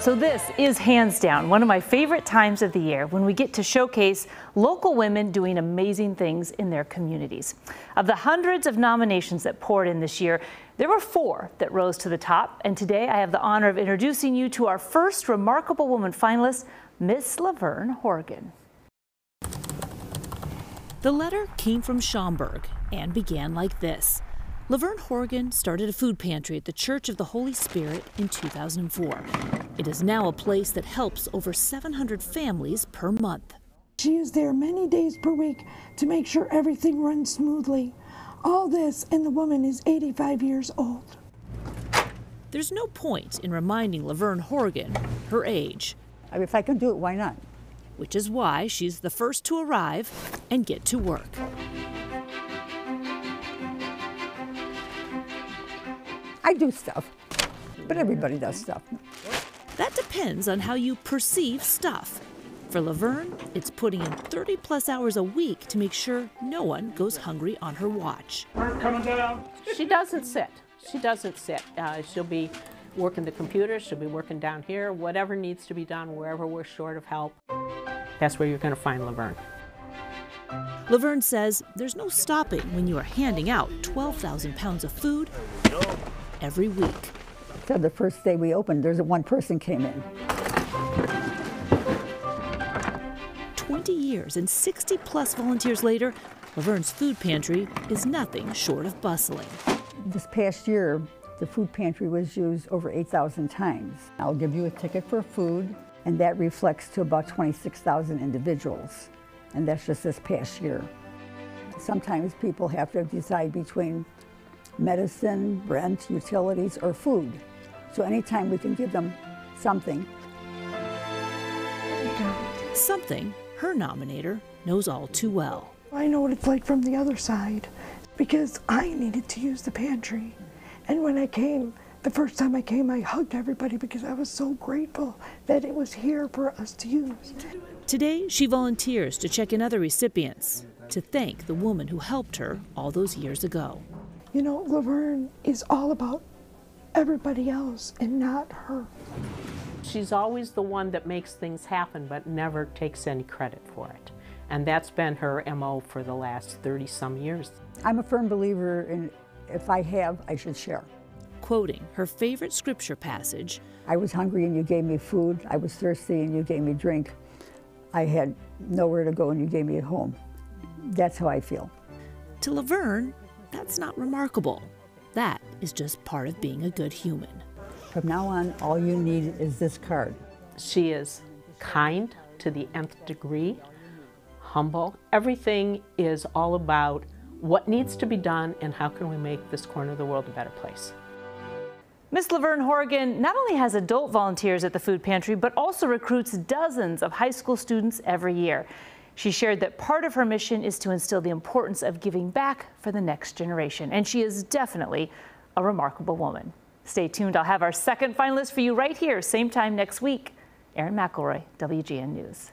So this is hands down one of my favorite times of the year, when we get to showcase local women doing amazing things in their communities. Of the hundreds of nominations that poured in this year, there were 4 that rose to the top, and today I have the honor of introducing you to our first remarkable woman finalist, Miss Laverne Horgan. The letter came from Schaumburg and began like this. Laverne Horgan started a food pantry at the Church of the Holy Spirit in 2004. It is now a place that helps over 700 families per month. She is there many days per week to make sure everything runs smoothly. All this, and the woman is 85 years old. There's no point in reminding Laverne Horgan her age. I mean, if I can do it, why not? Which is why she's the first to arrive and get to work. I do stuff, but everybody does stuff. That depends on how you perceive stuff. For Laverne, it's putting in 30-plus hours a week to make sure no one goes hungry on her watch. Coming down. She doesn't sit. She doesn't sit. She'll be working the computer. She'll be working down here. Whatever needs to be done, wherever we're short of help, that's where you're going to find Laverne. Laverne says there's no stopping when you are handing out 12,000 pounds of food every week. So the first day we opened, there's one person came in. 20 years and 60-plus volunteers later, Laverne's food pantry is nothing short of bustling. This past year, the food pantry was used over 8,000 times. I'll give you a ticket for food, and that reflects to about 26,000 individuals, and that's just this past year. Sometimes people have to decide between medicine, rent, utilities, or food. So anytime we can give them something. Something her nominator knows all too well. I know what it's like from the other side, because I needed to use the pantry. And when I came, the first time I came, I hugged everybody because I was so grateful that it was here for us to use. Today, she volunteers to check in other recipients to thank the woman who helped her all those years ago. You know, Laverne is all about everybody else and not her. She's always the one that makes things happen but never takes any credit for it. And that's been her MO for the last 30-some years. I'm a firm believer in if I have, I should share. Quoting her favorite scripture passage, I was hungry and you gave me food. I was thirsty and you gave me drink. I had nowhere to go and you gave me a home. That's how I feel. To Laverne, that's not remarkable. That is just part of being a good human. From now on, all you need is this card. She is kind to the nth degree, humble. Everything is all about what needs to be done and how can we make this corner of the world a better place. Miss Laverne Horgan not only has adult volunteers at the food pantry, but also recruits dozens of high school students every year. She shared that part of her mission is to instill the importance of giving back for the next generation, and she is definitely a remarkable woman. Stay tuned. I'll have our second finalist for you right here, same time next week. Aaron McElroy, WGN News.